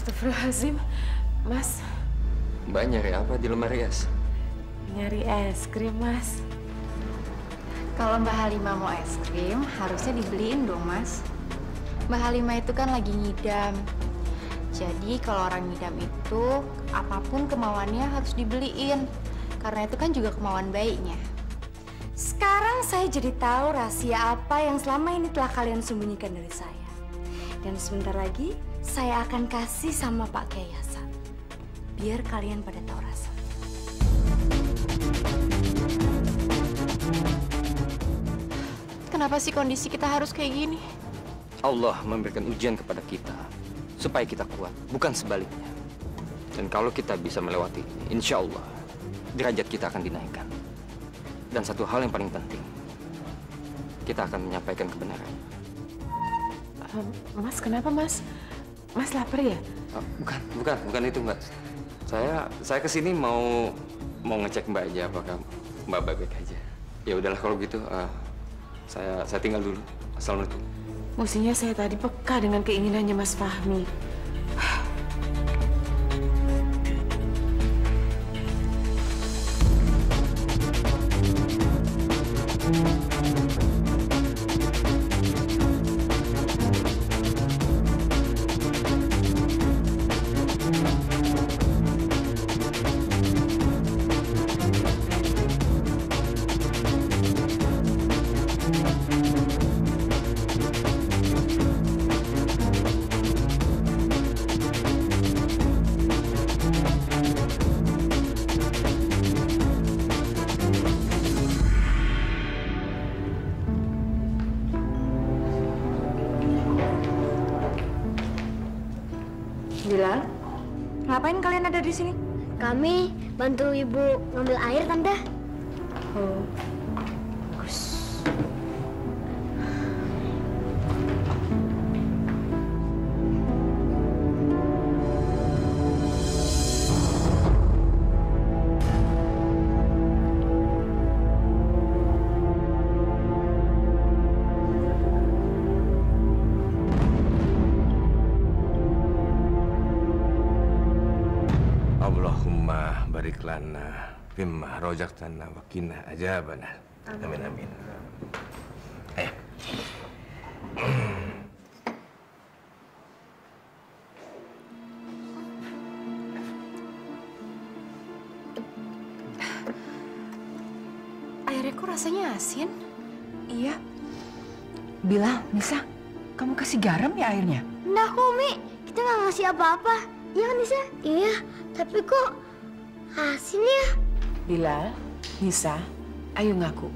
Astagfirullahaladzim, Mas. Mbak nyari apa di lemari es? Nyari es krim, Mas. Kalau Mbak Halimah mau es krim, harusnya dibeliin dong, Mas. Mbak Halimah itu kan lagi ngidam. Jadi kalau orang ngidam itu, apapun kemauannya harus dibeliin. Karena itu kan juga kemauan bayinya. Sekarang saya jadi tahu rahasia apa yang selama ini telah kalian sembunyikan dari saya. Dan sebentar lagi, saya akan kasih sama Pak Kiai. Biar kalian pada tahu rasa. Kenapa sih kondisi kita harus kayak gini? Allah memberikan ujian kepada kita supaya kita kuat, bukan sebaliknya. Dan kalau kita bisa melewati ini, insya Allah derajat kita akan dinaikkan. Dan satu hal yang paling penting, kita akan menyampaikan kebenaran. Mas, kenapa, Mas? Mas lapar ya? Oh, bukan itu, Mbak. Saya kesini mau ngecek Mbak aja, apakah Mbak baik-baik aja. Ya udahlah kalau gitu, saya tinggal dulu. Assalamualaikum. Mestinya saya tadi peka dengan keinginannya Mas Fahmi. Bilal, ngapain kalian ada di sini? Kami bantu ibu ngambil air, Tante. Oh, bagus. Allahumma barik lana bimma rojaktana wa qina azabana. Amin amin. Ayo. Airnya kok rasanya asin? Iya. Bila, Nisa, kamu kasih garam ya airnya? Nah, Umi, kita nggak ngasih apa-apa. Iya kan, Nisa? Iya. Tapi kok asin ya? Bilal, Nisa, ayo ngaku.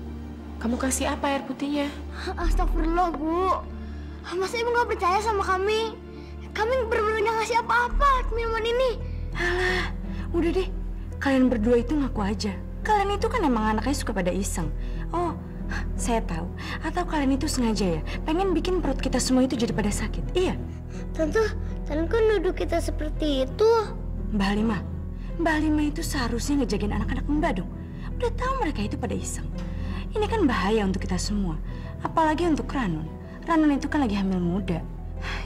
Kamu kasih apa air putihnya? Astagfirullah, Bu. Masa Ibu nggak percaya sama kami? Kami berdua nggak ngasih apa-apa minuman ini. Alah, udah deh. Kalian berdua itu ngaku aja. Kalian itu kan emang anaknya suka pada iseng. Oh, saya tahu. Atau kalian itu sengaja ya, pengen bikin perut kita semua itu jadi pada sakit. Iya. Tante kan nuduh kita seperti itu. Mbak Halimah itu seharusnya ngejagain anak-anak Mbak dong. Udah tahu mereka itu pada iseng. Ini kan bahaya untuk kita semua, apalagi untuk Ranun. Ranun itu kan lagi hamil muda.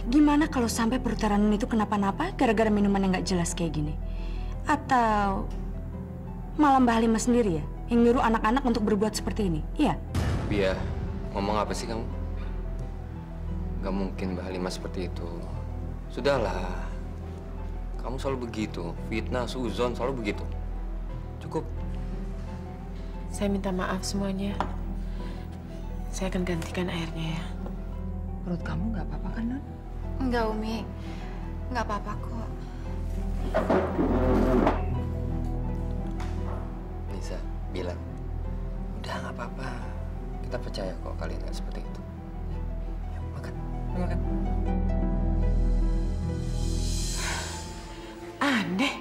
Gimana kalau sampai perut Ranun itu kenapa-napa gara-gara minuman yang nggak jelas kayak gini? Atau malah Mbak Halimah sendiri ya yang nyuruh anak-anak untuk berbuat seperti ini? Iya. Bia, ngomong apa sih kamu? Gak mungkin Mbak Halimah seperti itu. Sudahlah. Kamu selalu begitu, fitnah, suzon, selalu begitu. Cukup. Saya minta maaf semuanya. Saya akan gantikan airnya ya. Perut kamu nggak apa-apa kan, Nun? Enggak, Umi. Nggak apa-apa kok. Nisa, bilang. Udah nggak apa-apa. Kita percaya kok kalian nggak seperti itu. Ya, makan. Aneh,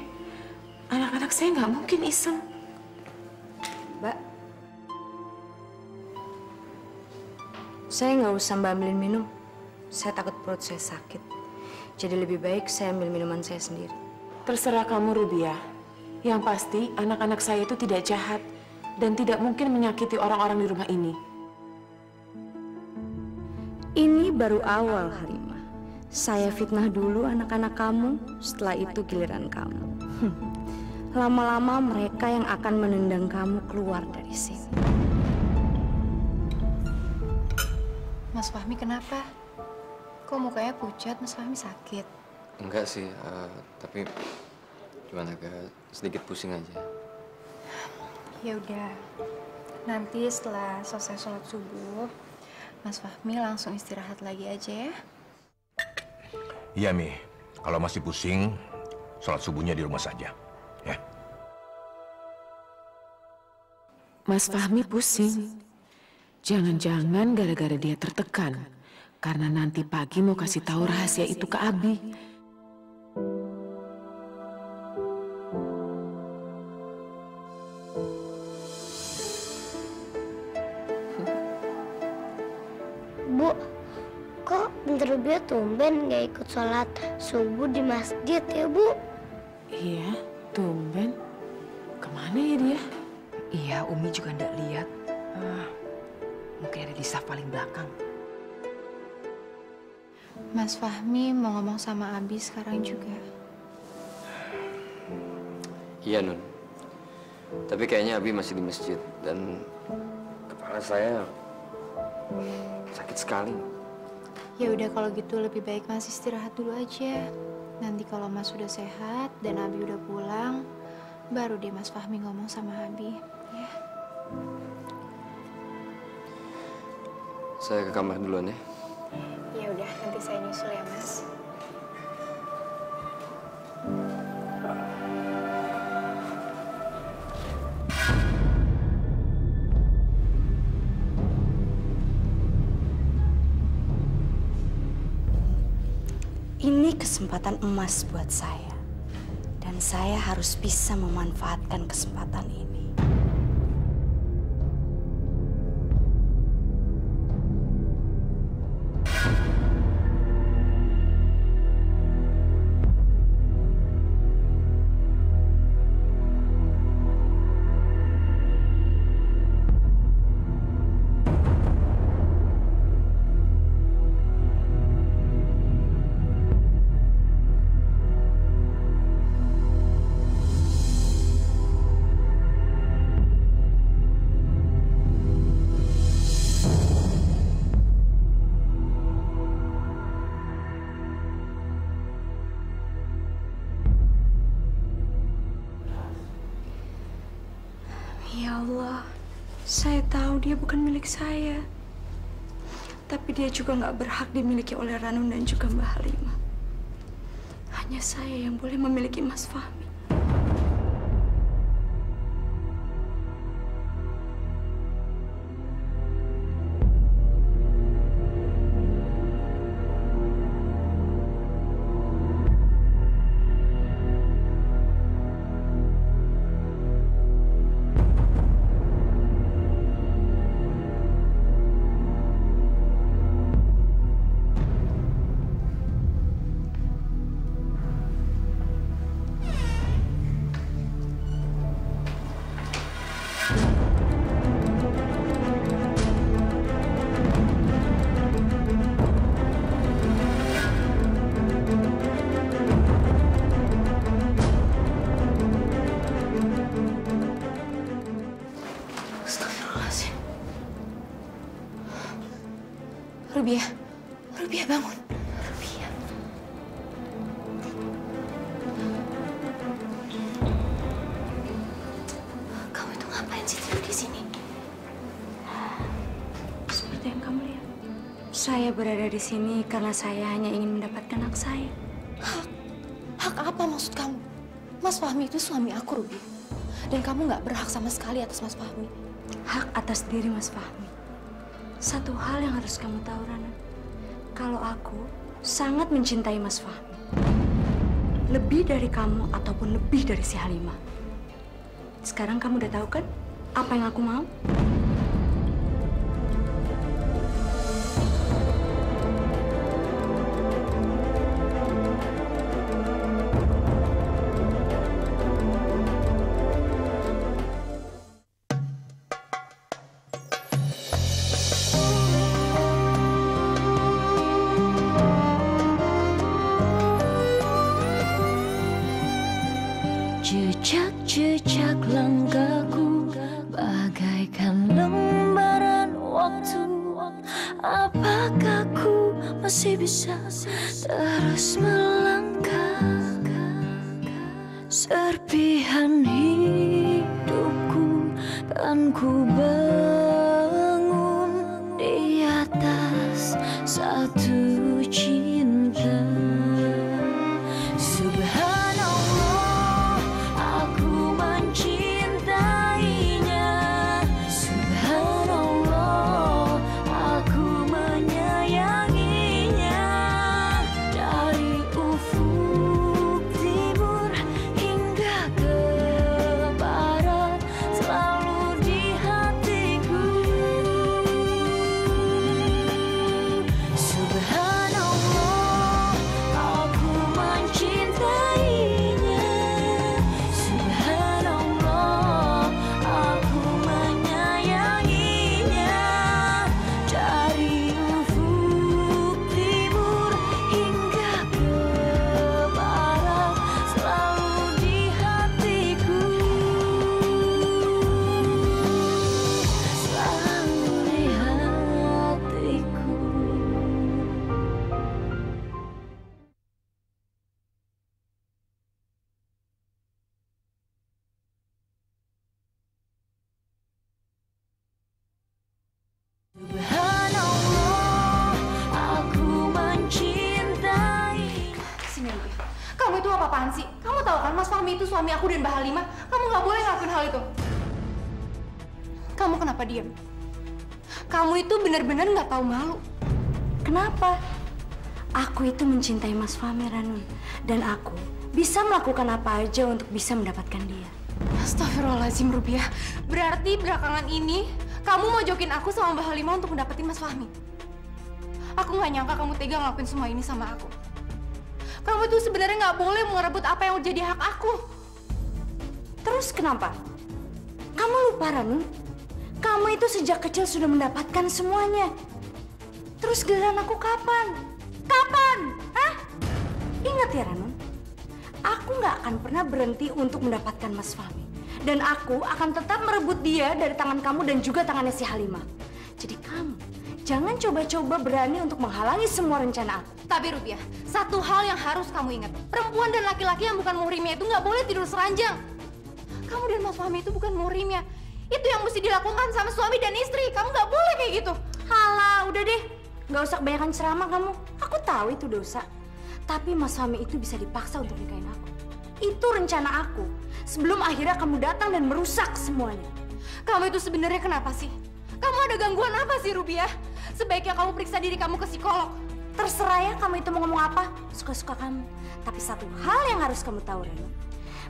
anak-anak saya nggak mungkin iseng. Mbak, saya nggak usah Mbak ambilin minum. Saya takut perut saya sakit. Jadi lebih baik saya ambil minuman saya sendiri. Terserah kamu, Rubiah. Yang pasti anak-anak saya itu tidak jahat dan tidak mungkin menyakiti orang-orang di rumah ini. Ini baru awal, Halimah. Saya fitnah dulu anak-anak kamu, setelah itu giliran kamu. Lama-lama mereka yang akan menendang kamu keluar dari sini. Mas Fahmi kenapa? Kok mukanya pucat? Mas Fahmi sakit? Enggak sih, tapi cuma agak sedikit pusing aja. Ya udah, nanti setelah selesai sholat subuh, Mas Fahmi langsung istirahat lagi aja ya. Iya, Mi. Kalau masih pusing, sholat subuhnya di rumah saja, ya. Mas Fahmi pusing. Jangan-jangan gara-gara dia tertekan, karena nanti pagi mau kasih tahu rahasia itu ke Abi. Bu, kok Rubiah tumben gak ikut sholat subuh di masjid ya, Bu? Iya, tumben. Kemana ya dia? Iya, Umi juga ndak lihat. Mungkin ada di saf paling belakang. Mas Fahmi mau ngomong sama Abi sekarang juga. Iya, Nun. Tapi kayaknya Abi masih di masjid dan kepala saya sakit sekali. Ya udah kalau gitu lebih baik Mas istirahat dulu aja. Nanti kalau Mas sudah sehat dan Abi udah pulang, baru deh Mas Fahmi ngomong sama Abi, ya. Saya ke kamar duluan ya. Ya udah, nanti saya nyusul ya, Mas. Ini kesempatan emas buat saya, dan saya harus bisa memanfaatkan kesempatan ini. Dia bukan milik saya, tapi dia juga nggak berhak dimiliki oleh Ranun dan juga Mbak Halimah. Hanya saya yang boleh memiliki Mas Fahmi. Rubiah bangun. Rubiah. Kamu itu ngapain sih tidur di sini? Seperti yang kamu lihat. Saya berada di sini karena saya hanya ingin mendapatkan hak saya. Hak? Hak apa maksud kamu? Mas Fahmi itu suami aku, Rubiah. Dan kamu nggak berhak sama sekali atas Mas Fahmi. Hak atas diri Mas Fahmi. Satu hal yang harus kamu tahu, Rana. Kalau aku sangat mencintai Mas Fahmi. Lebih dari kamu ataupun lebih dari si Halimah. Sekarang kamu udah tahu kan apa yang aku mau? masih bisa terus melangkah. Serpihan hidupku kan ku bangun di atas satu cinta. Subhanallah, aku mencintainya. Subhanallah, aku menyayanginya. Dari ufuk timur hingga ke barat, selalu di hatiku. Subhanallah, aku mencintainya. Subhanallah, aku menyayanginya. Dari ufuk timur hingga ke barat, selalu di hatiku. Selalu di hatiku. Subhanallah, aku mencintai. Sini aja. Kamu itu apa-apaan sih? Kamu tahu kan Mas Fahmi itu suami aku dan Mbak Halimah. Kamu nggak boleh ngelakuin hal itu. Kamu kenapa diam? Kamu itu benar-benar nggak tahu malu. Kenapa? Aku itu mencintai Mas Fahmi, Ranun. Dan aku bisa melakukan apa aja untuk bisa mendapatkan dia. Astagfirullahaladzim, Rubiah. Berarti belakangan ini kamu mau jokin aku sama Mbak Halimah untuk mendapetin Mas Fahmi. Aku nggak nyangka kamu tega ngelakuin semua ini sama aku. Kamu itu sebenarnya nggak boleh merebut apa yang jadi hak aku. Terus kenapa? Kamu lupa, Ranun. Kamu itu sejak kecil sudah mendapatkan semuanya. Terus giliran aku kapan? Kapan? Hah? Ingat ya, Ranun. Aku nggak akan pernah berhenti untuk mendapatkan Mas Fahmi. Dan aku akan tetap merebut dia dari tangan kamu dan juga tangannya si Halimah. Jadi kamu jangan coba-coba berani untuk menghalangi semua rencana aku. Tapi Rubiah, satu hal yang harus kamu ingat. Perempuan dan laki-laki yang bukan muhrimnya itu nggak boleh tidur seranjang. Kamu dan Mas Fahmi itu bukan muhrimnya. Itu yang mesti dilakukan sama suami dan istri. Kamu nggak boleh kayak gitu. Halah, udah deh. Nggak usah kebanyakan ceramah kamu. Aku tahu itu dosa. Tapi Mas Fahmi itu bisa dipaksa untuk nikahin aku. Itu rencana aku. Sebelum akhirnya kamu datang dan merusak semuanya. Kamu itu sebenarnya kenapa sih? Kamu ada gangguan apa sih, Rubiah? Sebaiknya kamu periksa diri kamu ke psikolog. Terserah ya kamu itu mau ngomong apa. Suka-suka kamu. Tapi satu hal yang harus kamu tahu, Reno.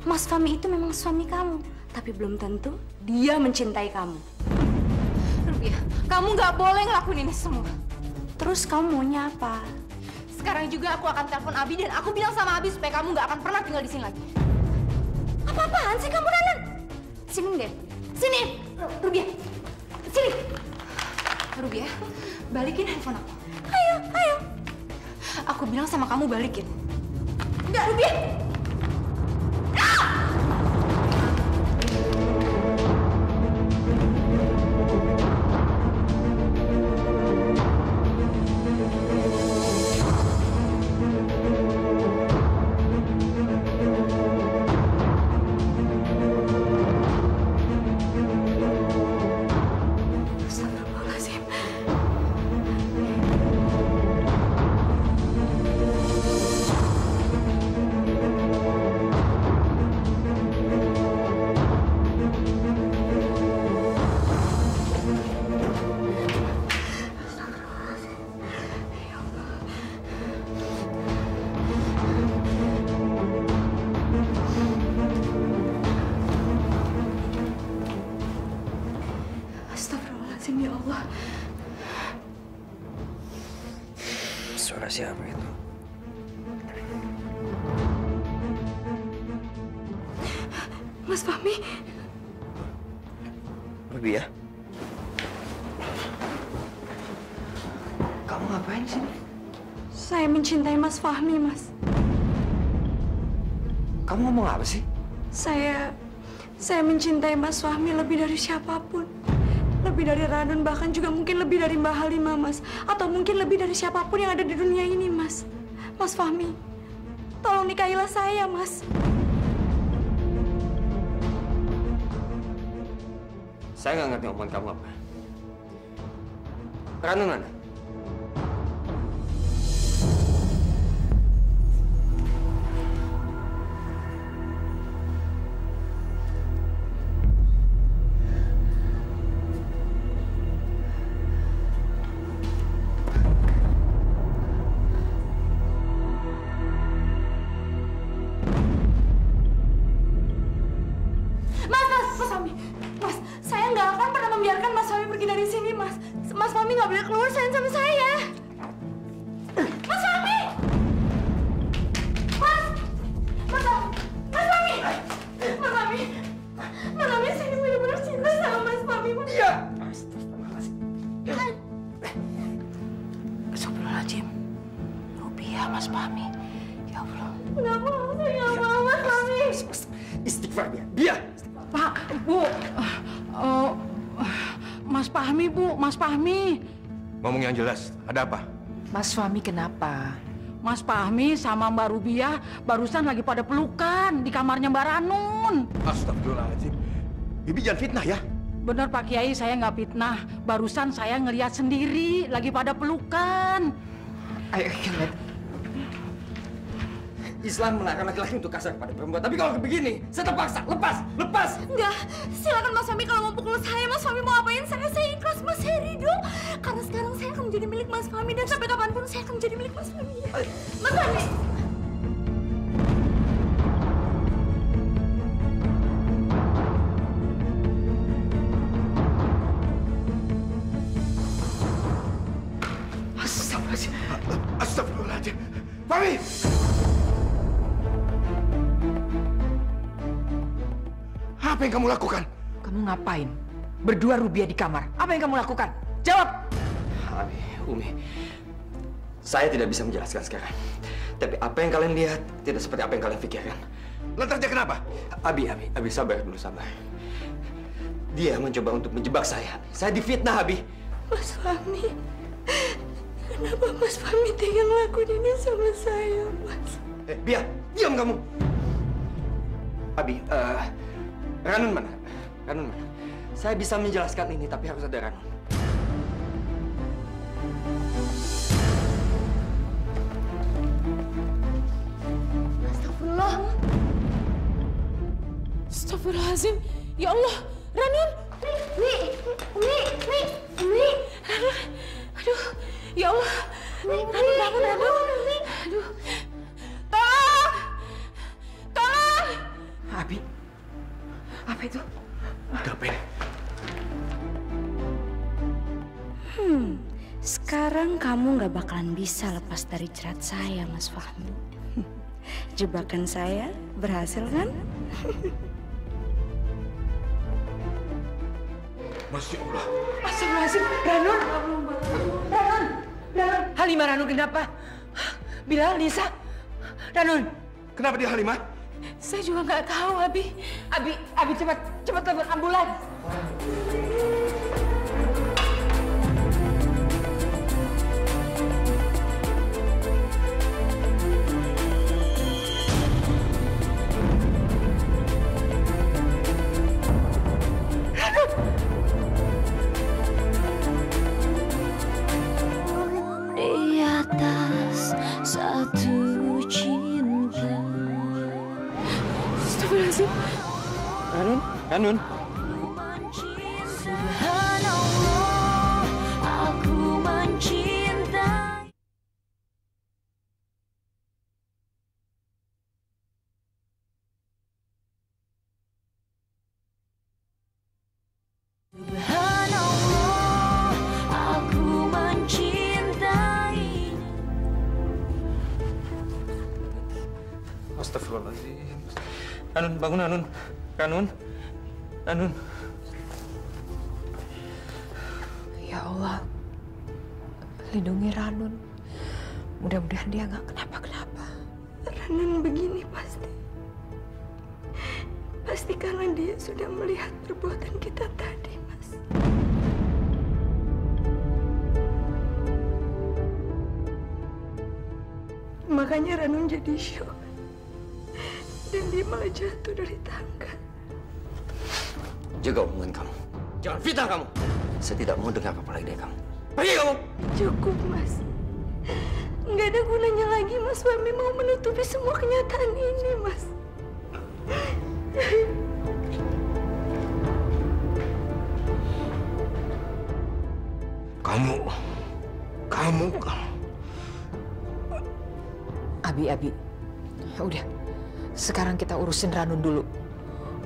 Mas Fahmi itu memang suami kamu. Tapi belum tentu dia mencintai kamu. Rubiah, kamu nggak boleh ngelakuin ini semua. Terus kamu maunya apa? Sekarang juga aku akan telepon Abi dan aku bilang sama Abi supaya kamu nggak akan pernah tinggal di sini lagi. Apa-apaan sih kamu, Ranun? Sini deh. Sini, Rubiah. Sini. Rubiah, balikin handphone aku. Ayo, ayo. Aku bilang sama kamu balikin. Enggak, Rubiah. Astagfirullahaladzim, ya Allah. Suara siapa itu? Mas Fahmi. Rubiah. Kamu ngapain di sini? Saya mencintai Mas Fahmi, Mas. Kamu ngomong apa sih? Saya mencintai Mas Fahmi lebih dari siapapun. Lebih dari Ranun, bahkan juga mungkin lebih dari Mbak Halimah, Mas. Atau mungkin lebih dari siapapun yang ada di dunia ini, Mas. Mas Fahmi, tolong nikahilah saya, Mas. Saya nggak ngerti omongan kamu apa. Ranun mana? Yang jelas, ada apa? Mas Fahmi kenapa? Mas Fahmi sama Mbak Rubiah barusan lagi pada pelukan di kamarnya Mbak Ranun. Astagfirullahaladzim. Bibi jangan fitnah ya. Bener Pak Kiai, saya nggak fitnah. Barusan saya ngelihat sendiri lagi pada pelukan. Ayo, lihat. Islam melarang laki-laki untuk kasar kepada perempuan. Tapi kalau begini, saya terpaksa. Lepas, lepas. Enggak, silakan Mas Fahmi kalau mau pukul saya. Mas Fahmi mau apain saya ikhlas, Mas, saya ridho. Karena sekarang saya akan menjadi milik Mas Fahmi. Dan sampai kapanpun saya akan menjadi milik Mas Fahmi. Mas Fahmi! Astagfirullahaladzim. Astagfirullahaladzim. Fahmi! Apa yang kamu lakukan? Kamu ngapain? Berdua Rubiah di kamar. Apa yang kamu lakukan? Jawab! Abi, Umi, saya tidak bisa menjelaskan sekarang. Tapi apa yang kalian lihat tidak seperti apa yang kalian pikirkan. Lantasnya kenapa? Abi, sabar dulu, sabar. Dia mencoba untuk menjebak saya. Saya difitnah, Abi. Mas Fahmi, kenapa Mas Fahmi tega ngelakuin ini sama saya, Mas? Eh, Bia, diam kamu! Abi, Ranun mana? Ranun mana? Saya bisa menjelaskan ini, tapi harus ada Ranun. Astagfirullah. Astagfirullahaladzim. Ya Allah, Ranun. Mi. Ranun. Aduh, ya Allah. Ranun. Aduh. Tolong. Tolong. Abi. Apa itu? Gapain? Sekarang kamu nggak bakalan bisa lepas dari jerat saya, Mas Fahmi. Jebakan saya berhasil kan? Masya Allah. Astagfirullahaladzim, Ranun. Ranun. Halimah, Ranun kenapa? Bilal, Nisa. Ranun. Kenapa dia Halimah? Saya juga nggak tahu, Abi. Abi cepat telepon ambulans. Di atas satu. Ranun. Subhanallah, aku mencintai. Subhanallah, aku mencintai. Astagfirullahaladzim. Ranun, bangun Ranun. Ranun. Ya Allah, lindungi Ranun. Mudah-mudahan dia nggak kenapa-kenapa. Ranun begini pasti karena dia sudah melihat perbuatan kita tadi, Mas. Makanya Ranun jadi syok. Dan dia malah jatuh dari tangga. Jaga omongan kamu. Jangan fitnah kamu. Saya tidak mau dengar apa lagi dari kamu. Pergi kamu! Cukup, Mas. Nggak ada gunanya lagi Mas Fahmi mau menutupi semua kenyataan ini, Mas. Kamu. Abi. Ya udah. Sekarang kita urusin Ranun dulu.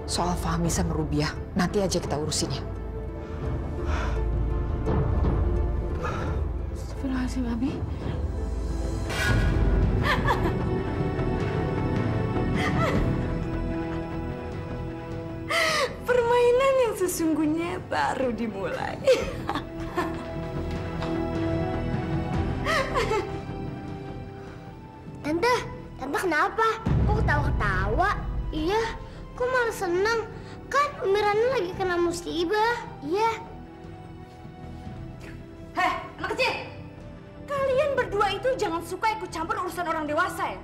Soal Fahmi sama Rubiah, nanti aja kita urusinnya. Astagfirullahaladzim, Abi. Permainan yang sesungguhnya baru dimulai. Tante kenapa? Kok ketawa-ketawa? Iya, kok malah senang? Kan Umi Ranun lagi kena musibah. Iya. Heh, anak kecil! Kalian berdua itu jangan suka ikut campur urusan orang dewasa ya?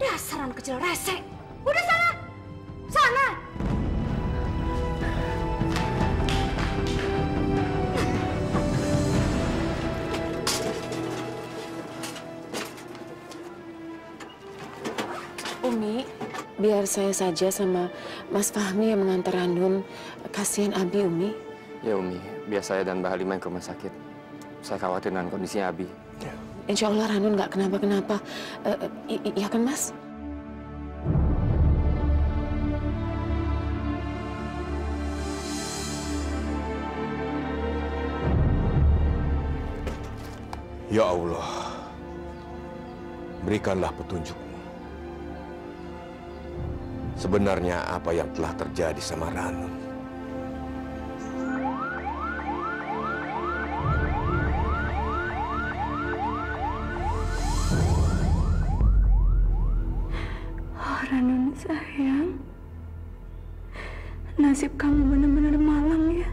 Dasar anak kecil resek! Udah sana! Sana! Umi, biar saya saja sama Mas Fahmi yang mengantar Ranun. Kasihan Abi, Umi. Ya, Umi. Biar saya dan Mbak Halimah ke rumah sakit. Saya khawatir dengan kondisinya Abi. Ya. Insya Allah Ranun nggak kenapa-kenapa. Iya kan, Mas? Ya Allah, berikanlah petunjuk. Sebenarnya apa yang telah terjadi sama Ranun? Oh, Ranun sayang. Nasib kamu benar-benar malang ya.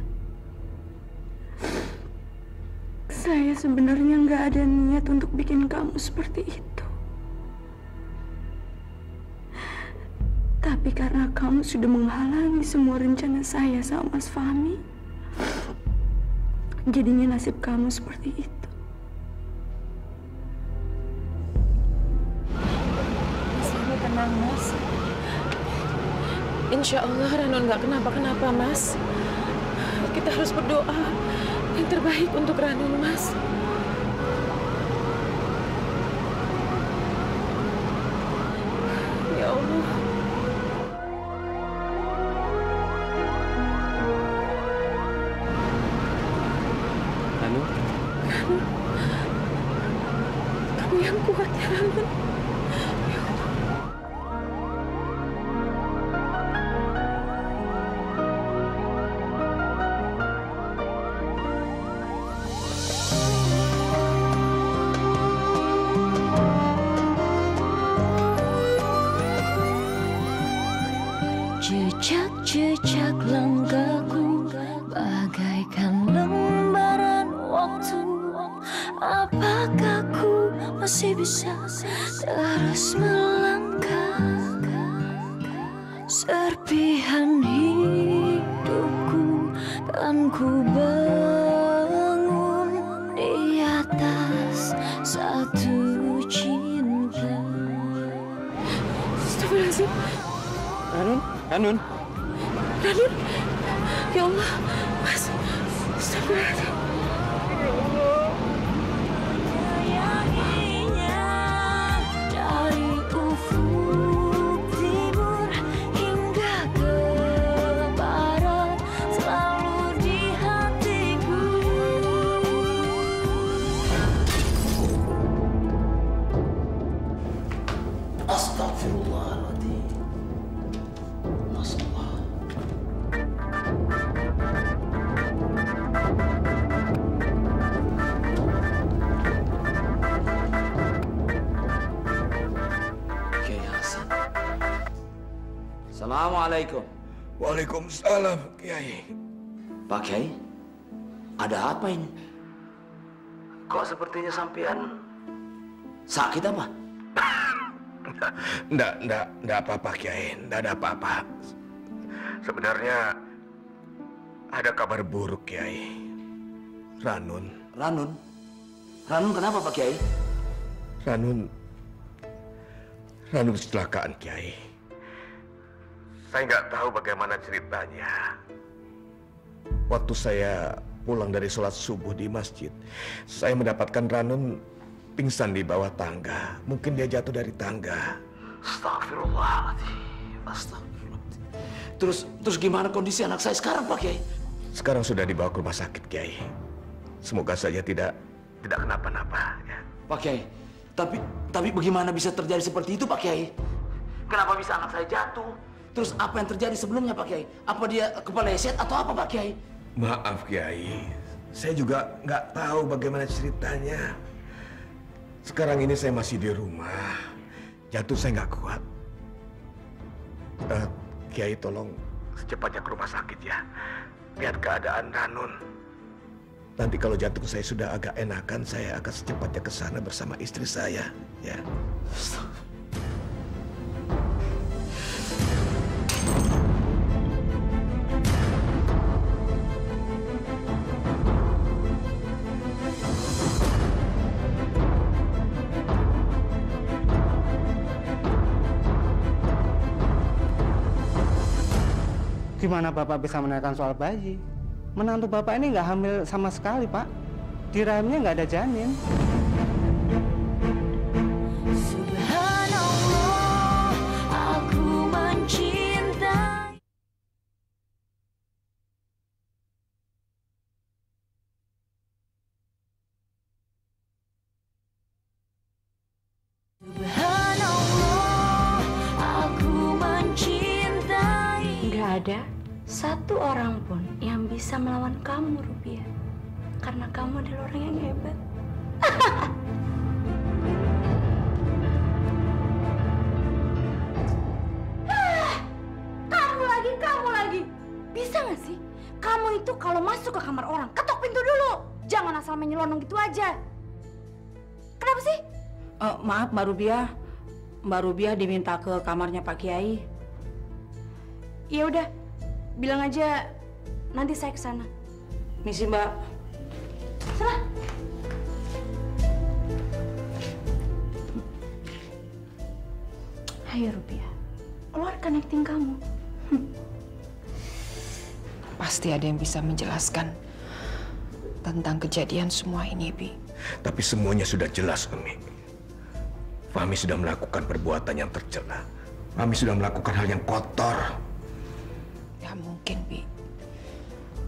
Saya sebenarnya nggak ada niat untuk bikin kamu seperti itu. Tapi karena kamu sudah menghalangi semua rencana saya sama Mas Fahmi, jadinya nasib kamu seperti itu. Mas Fahmi tenang, Mas. Insya Allah Ranun nggak kenapa-kenapa, Mas. Kita harus berdoa yang terbaik untuk Ranun, Mas. Ya Allah. Jejak langkahku bagaikan lembaran waktu. Apakah ku masih bisa terus melangkah? Serpihan hidupku kan ku bangun di atas satu cinta. Astagfirullahaladzim. Ranun. Ranun, ya Allah, Mas, astagfirullahaladzim. Ya Allah. Menyayanginya dari ufuk timur hingga ke barat selalu di hatiku. Astagfirullahaladzim. Assalamualaikum. Waalaikumsalam, Kiai. Pak Kiai, ada apa ini? Kok sepertinya sampean sakit apa? Nggak apa-apa, Kiai. Nggak ada apa-apa. Sebenarnya ada kabar buruk, Kiai. Ranun? Ranun kenapa, Pak Kiai? Ranun kecelakaan, Kiai. Saya nggak tahu bagaimana ceritanya. Waktu saya pulang dari sholat subuh di masjid, saya mendapatkan Ranun pingsan di bawah tangga. Mungkin dia jatuh dari tangga. Astagfirullahaladzim. Astagfirullahaladzim. Terus gimana kondisi anak saya sekarang, Pak Kiai? Sekarang sudah dibawa ke rumah sakit, Kiai. Semoga saja tidak kenapa-napa. Ya. Pak Kiai, tapi bagaimana bisa terjadi seperti itu, Pak Kiai? Kenapa bisa anak saya jatuh? Terus apa yang terjadi sebelumnya, Pak Kiai? Apa dia kepeleset atau apa, Pak Kiai? Maaf, Kiai. Saya juga nggak tahu bagaimana ceritanya. Sekarang ini saya masih di rumah. Jatuh saya nggak kuat. Kiai, tolong secepatnya ke rumah sakit ya. Lihat keadaan Ranun. Nanti kalau jantung saya sudah agak enakan, saya akan secepatnya ke sana bersama istri saya. Ya. Gimana Bapak bisa menanyakan soal bayi? Menantu Bapak ini nggak hamil sama sekali, Pak. Di rahimnya nggak ada janin. Subhanallah, aku mencintai. Subhanallah, aku mencintai. Nggak ada satu orang pun yang bisa melawan kamu, Rubiah. Karena kamu adalah orang yang hebat. Kamu lagi. Bisa nggak sih? Kamu itu kalau masuk ke kamar orang, ketok pintu dulu. Jangan asal menyelonong gitu aja. Kenapa sih? Maaf, Mbak Rubiah. Mbak Rubiah diminta ke kamarnya Pak Kiai. Ya udah. Bilang aja, nanti saya ke sana. Misi, Mbak. Salah. Ayo, Rubiah. Keluarkan acting kamu. Pasti ada yang bisa menjelaskan tentang kejadian semua ini, Bi. Tapi semuanya sudah jelas, Umi. Fahmi sudah melakukan perbuatan yang tercela. Fahmi sudah melakukan hal yang kotor. Gak mungkin, Bi.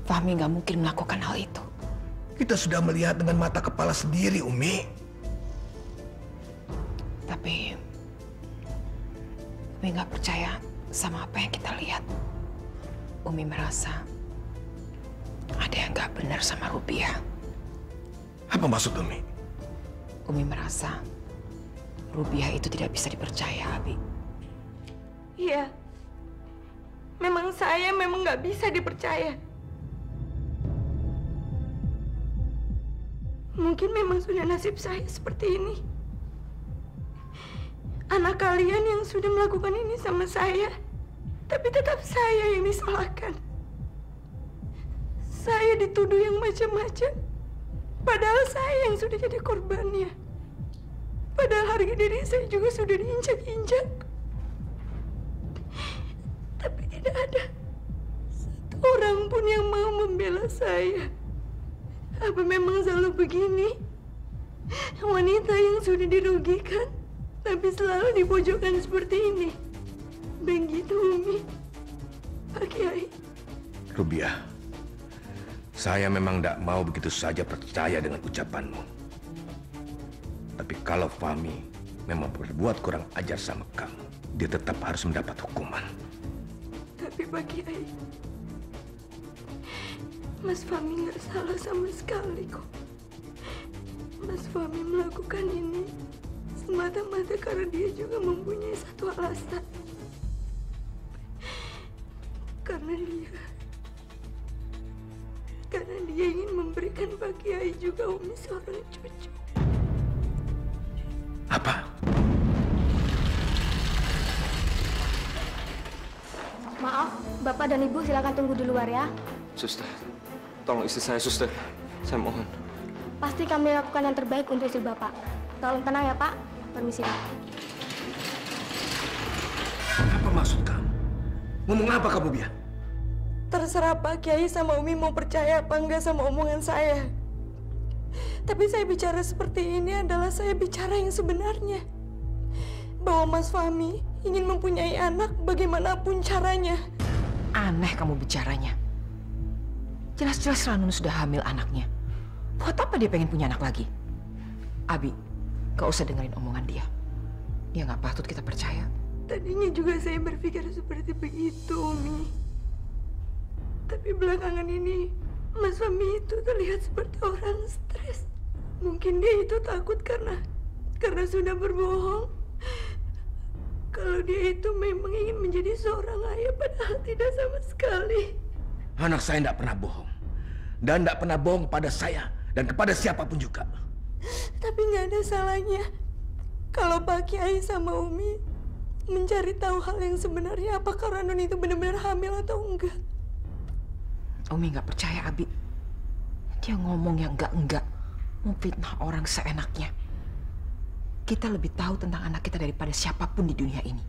Fahmi gak mungkin melakukan hal itu. Kita sudah melihat dengan mata kepala sendiri, Umi. Tapi Umi gak percaya sama apa yang kita lihat. Umi merasa ada yang gak benar sama Rubiah. Apa maksud Umi? Umi merasa Rubiah itu tidak bisa dipercaya, Abi. Iya. Memang saya nggak bisa dipercaya. Mungkin memang sudah nasib saya seperti ini. Anak kalian yang sudah melakukan ini sama saya, tapi tetap saya yang disalahkan. Saya dituduh yang macam-macam, padahal saya yang sudah jadi korbannya. Padahal harga diri saya juga sudah diinjak-injak. Tapi tidak ada satu orang pun yang mau membela saya. Apa memang selalu begini? Wanita yang sudah dirugikan, tapi selalu dipojokkan seperti ini. Begitu, Umi. Pak Kiai. Rubiah, saya memang tidak mau begitu saja percaya dengan ucapanmu. Tapi kalau Fahmi memang berbuat kurang ajar sama kamu, dia tetap harus mendapat hukuman. Tapi Pak Kiai, Mas Fahmi nggak salah sama sekali kok. Mas Fahmi melakukan ini semata-mata karena dia juga mempunyai satu alasan. Karena dia ingin memberikan Pak Kiai juga Umi seorang cucu. Apa? Maaf, Bapak dan Ibu silakan tunggu di luar ya. Suster, tolong istri saya, Suster. Saya mohon. Pasti kami lakukan yang terbaik untuk istri Bapak. Tolong tenang ya, Pak. Permisi. Apa maksud kamu? Ngomong apa kamu, Bia? Terserah Pak Kiai sama Umi mau percaya apa enggak sama omongan saya. Tapi saya bicara seperti ini adalah saya bicara yang sebenarnya. Bahwa Mas Fahmi ingin mempunyai anak bagaimanapun caranya. Aneh kamu bicaranya. Jelas-jelas Ranun sudah hamil anaknya. Buat apa dia pengen punya anak lagi? Abi, gak usah dengerin omongan dia. Dia gak patut kita percaya. Tadinya juga saya berpikir seperti begitu, Umi. Tapi belakangan ini, Mas Fahmi itu terlihat seperti orang stres. Mungkin dia itu takut karena sudah berbohong. Kalau dia itu memang ingin menjadi seorang ayah, padahal tidak sama sekali. Anak saya tidak pernah bohong. Dan tidak pernah bohong kepada saya dan kepada siapapun juga. Tapi nggak ada salahnya kalau Pak Kiai sama Umi mencari tahu hal yang sebenarnya, apakah Ranun itu benar-benar hamil atau enggak. Umi nggak percaya Abi. Dia ngomong yang enggak-enggak, memfitnah orang seenaknya. Kita lebih tahu tentang anak kita daripada siapapun di dunia ini.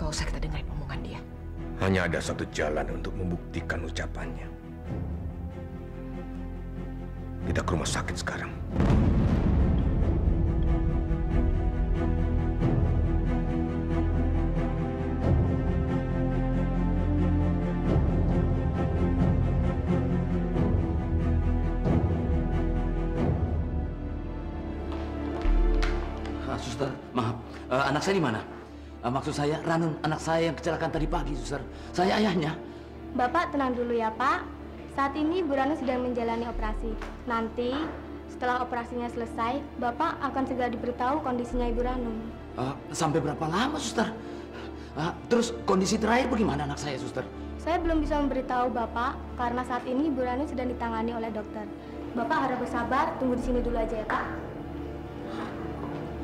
Gak usah kita dengerin omongan dia. Hanya ada satu jalan untuk membuktikan ucapannya. Kita ke rumah sakit sekarang. Suster, maaf. Anak saya di mana? Maksud saya, Ranun, anak saya yang kecelakaan tadi pagi, Suster. Saya ayahnya. Bapak tenang dulu ya, Pak. Saat ini Bu Ranun sedang menjalani operasi. Nanti, setelah operasinya selesai, Bapak akan segera diberitahu kondisinya Ibu Ranun. Sampai berapa lama, Suster? Terus kondisi terakhir bagaimana anak saya, Suster? Saya belum bisa memberitahu Bapak, karena saat ini Bu Ranun sedang ditangani oleh dokter. Bapak harap bersabar, tunggu di sini dulu aja ya, Pak.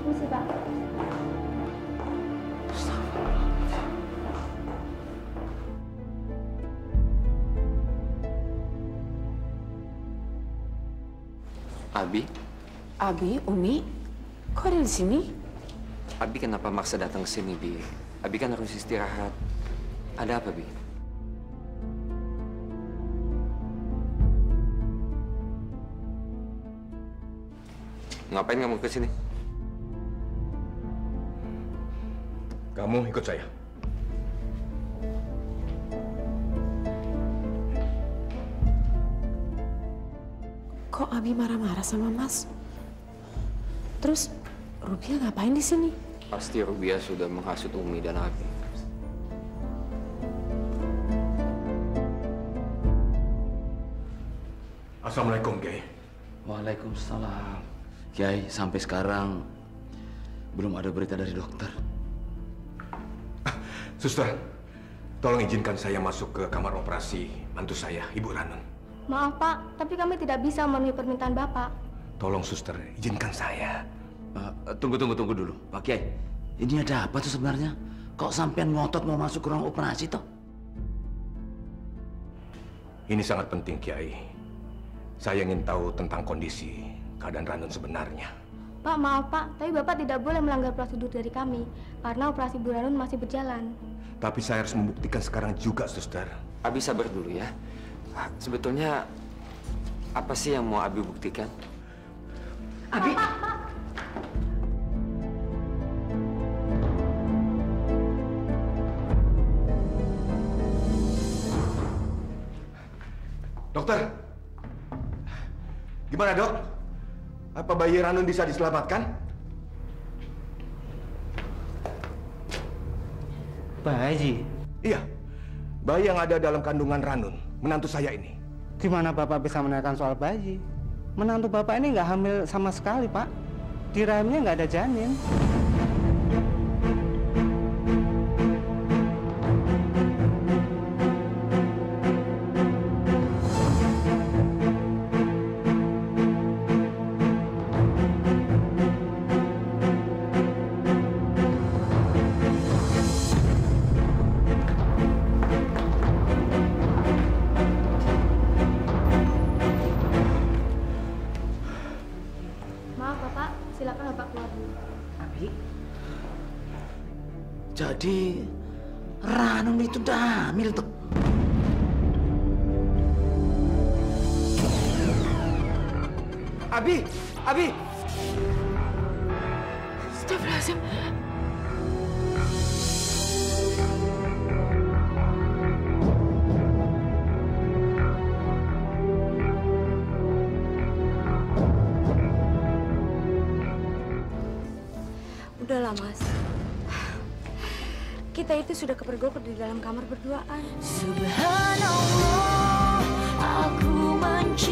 Misi, Pak. Abi? Abi, Umi, kok ada di sini? Abi kenapa maksa datang ke sini, Bi? Abi kan harus istirahat. Ada apa, Bi? Ngapain kamu ke sini? Kamu ikut saya. Kok Abi marah-marah sama Mas? Terus Rubiah ngapain di sini? Pasti Rubiah sudah menghasut Umi dan Abi. Assalamualaikum, Kiai. Waalaikumsalam. Kiai, sampai sekarang belum ada berita dari dokter. Suster, tolong izinkan saya masuk ke kamar operasi mantu saya, Ibu Ranun. Maaf, Pak, tapi kami tidak bisa memenuhi permintaan Bapak. Tolong, Suster, izinkan saya. Tunggu dulu, Pak Kiai. Ini ada apa tuh sebenarnya? Kok sampean ngotot mau masuk ke ruang operasi toh? Ini sangat penting, Kiai. Saya ingin tahu tentang kondisi keadaan Ranun sebenarnya. Pak, maaf, Pak, tapi Bapak tidak boleh melanggar prosedur dari kami, karena operasi Bu Ranun masih berjalan. Tapi saya harus membuktikan sekarang juga, Suster. Abi sabar dulu ya. Sebetulnya apa sih yang mau Abi buktikan? Abi, Pak. Dokter, gimana dok? Apa bayi Ranun bisa diselamatkan? Bayi? Iya, bayi yang ada dalam kandungan Ranun. Menantu saya ini. Gimana Bapak bisa menanyakan soal bayi? Menantu Bapak ini nggak hamil sama sekali, Pak. Di rahimnya nggak ada janin. Jadi Ranun itu dah hamil tuh. Abi. Astagfirullahaladzim. Udahlah, Mas. Kita itu sudah kepergok di dalam kamar berduaan. Subhanallah, aku mencintai.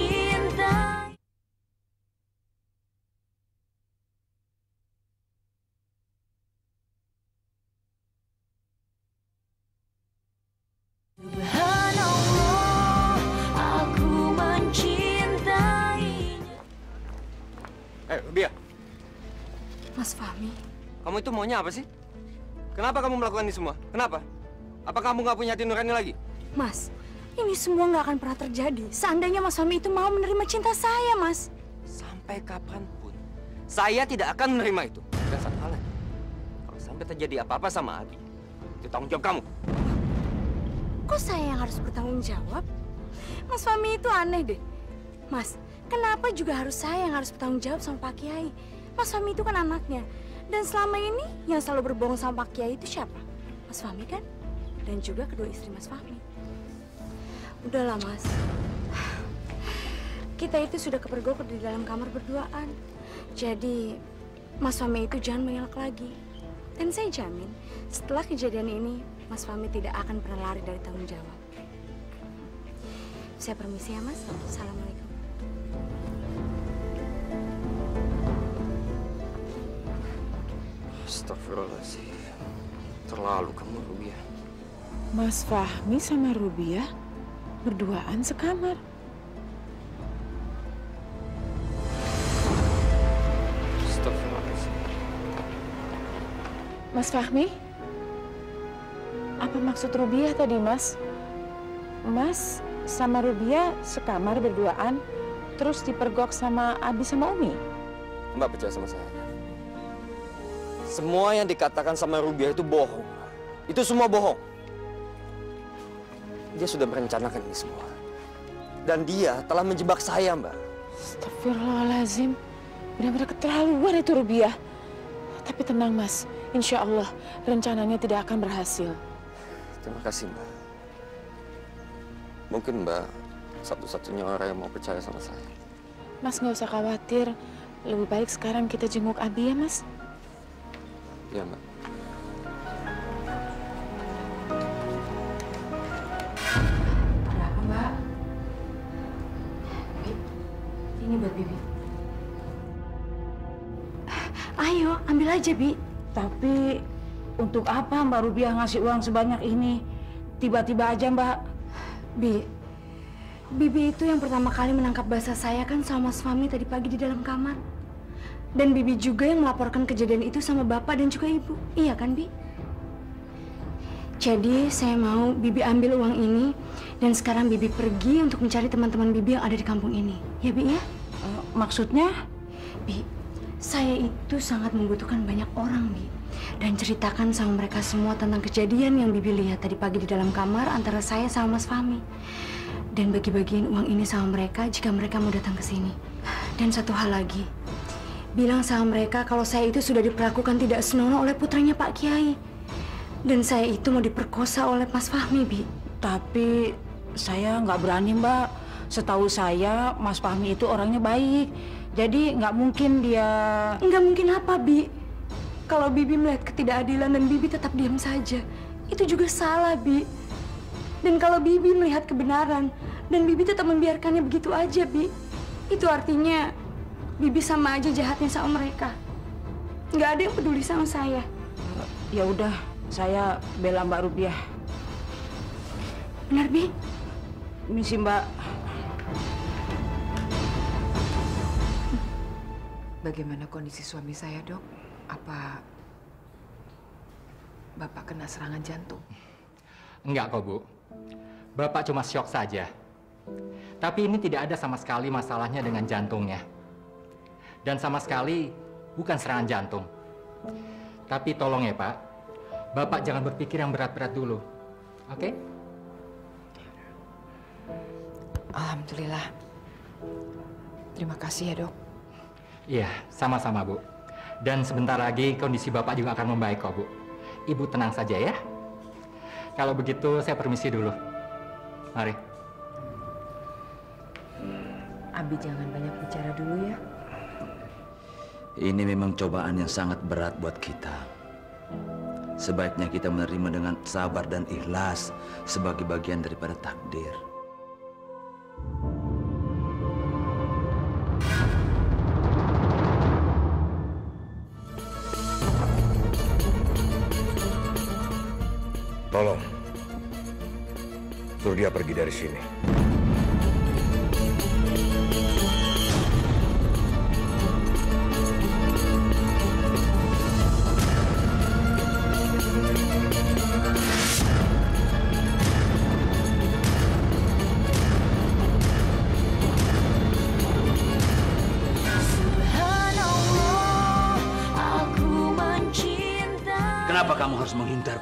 Rubiah. Mas Fahmi. Kamu itu maunya apa sih? Kenapa kamu melakukan ini semua? Kenapa? Apa kamu nggak punya hati nurani lagi? Mas, ini semua nggak akan pernah terjadi seandainya Mas Fahmi itu mau menerima cinta saya, Mas. Sampai kapanpun, saya tidak akan menerima itu. Dan satu hal lagi, kalau sampai terjadi apa-apa sama Abi, itu tanggung jawab kamu. Kok saya yang harus bertanggung jawab? Mas Fahmi itu aneh deh. Mas, kenapa juga harus saya yang harus bertanggung jawab sama Pak Kiai? Mas Fahmi itu kan anaknya. Dan selama ini yang selalu berbohong sama Pak Kiai itu siapa? Mas Fahmi kan? Dan juga kedua istri Mas Fahmi. Udahlah, Mas. Kita itu sudah kepergok di dalam kamar berduaan. Jadi Mas Fahmi itu jangan mengelak lagi. Dan saya jamin setelah kejadian ini Mas Fahmi tidak akan pernah lari dari tanggung jawab. Saya permisi ya, Mas. Assalamualaikum. Astagfirullahaladzim. Terlalu kamu, Rubiah. Mas Fahmi sama Rubiah berduaan sekamar. Astagfirullahaladzim. Mas Fahmi? Apa maksud Rubiah tadi, Mas? Mas sama Rubiah sekamar berduaan, terus dipergok sama Abi sama Umi? Mbak percaya sama saya. Semua yang dikatakan sama Rubiah itu bohong. Itu semua bohong. Dia sudah merencanakan ini semua. Dan dia telah menjebak saya, Mbak. Astagfirullahaladzim. Benar-benar keterlaluan itu Rubiah. Tapi tenang, Mas. Insya Allah rencananya tidak akan berhasil. Terima kasih, Mbak. Mungkin Mbak satu-satunya orang yang mau percaya sama saya. Mas nggak usah khawatir. Lebih baik sekarang kita jenguk Abi ya, Mas. Ya, Mbak. Ada apa, Mbak? Bi, ini buat Bibi. Ayo, ambil aja, Bi. Tapi untuk apa Mbak Rubiah ngasih uang sebanyak ini? Tiba-tiba aja, Mbak. Bi, Bibi itu yang pertama kali menangkap basah saya kan sama Mas Fahmi tadi pagi di dalam kamar. Dan Bibi juga yang melaporkan kejadian itu sama Bapak dan juga Ibu. Iya kan, Bi? Jadi saya mau Bibi ambil uang ini. Dan sekarang Bibi pergi untuk mencari teman-teman Bibi yang ada di kampung ini. Ya, Bi, ya? Maksudnya? Bi, saya itu sangat membutuhkan banyak orang, Bi. Dan ceritakan sama mereka semua tentang kejadian yang Bibi lihat tadi pagi di dalam kamar antara saya sama Mas Fahmi. Dan bagi-bagiin uang ini sama mereka jika mereka mau datang ke sini. Dan satu hal lagi. Bilang sama mereka kalau saya itu sudah diperlakukan tidak senonoh oleh putranya Pak Kiai. Dan saya itu mau diperkosa oleh Mas Fahmi, Bi. Tapi saya nggak berani, Mbak. Setahu saya, Mas Fahmi itu orangnya baik. Jadi nggak mungkin dia... Nggak mungkin apa, Bi? Kalau Bibi melihat ketidakadilan dan Bibi tetap diam saja, itu juga salah, Bi. Dan kalau Bibi melihat kebenaran dan Bibi tetap membiarkannya begitu aja, Bi, itu artinya... Bibi sama aja jahatnya sama mereka. Nggak ada yang peduli sama saya. Ya udah, saya bela Mbak Rubiah. Benar, Bi? Misi, Mbak. Bagaimana kondisi suami saya, Dok? Apa Bapak kena serangan jantung? Enggak kok, Bu. Bapak cuma syok saja. Tapi ini tidak ada sama sekali masalahnya dengan jantungnya. Dan sama sekali bukan serangan jantung. Tapi tolong ya, Pak, Bapak jangan berpikir yang berat-berat dulu, oke? Okay? Alhamdulillah. Terima kasih ya, Dok. Iya, sama-sama, Bu. Dan sebentar lagi kondisi Bapak juga akan membaik kok, Bu. Ibu tenang saja ya. Kalau begitu saya permisi dulu. Mari. Abi jangan banyak bicara dulu ya. Ini memang cobaan yang sangat berat buat kita. Sebaiknya kita menerima dengan sabar dan ikhlas sebagai bagian daripada takdir. Tolong, suruh dia pergi dari sini.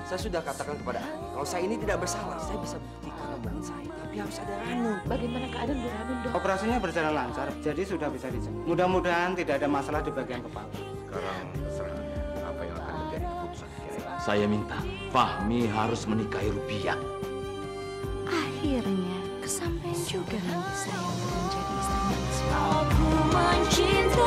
Saya sudah katakan kepada Ani, kalau saya ini tidak bersalah, saya bisa buktikan kebenaran saya. Tapi harus ada Ranun. Bagaimana keadaan Bu Ranun, Dok? Operasinya berjalan lancar, jadi sudah bisa dicegah. Mudah-mudahan tidak ada masalah di bagian kepala. Sekarang serahkan apa yang akan menjadi keputusan Kiai. Saya minta Fahmi harus menikahi Rubiah. Akhirnya kesampaian juga nanti saya untuk menjadi istri.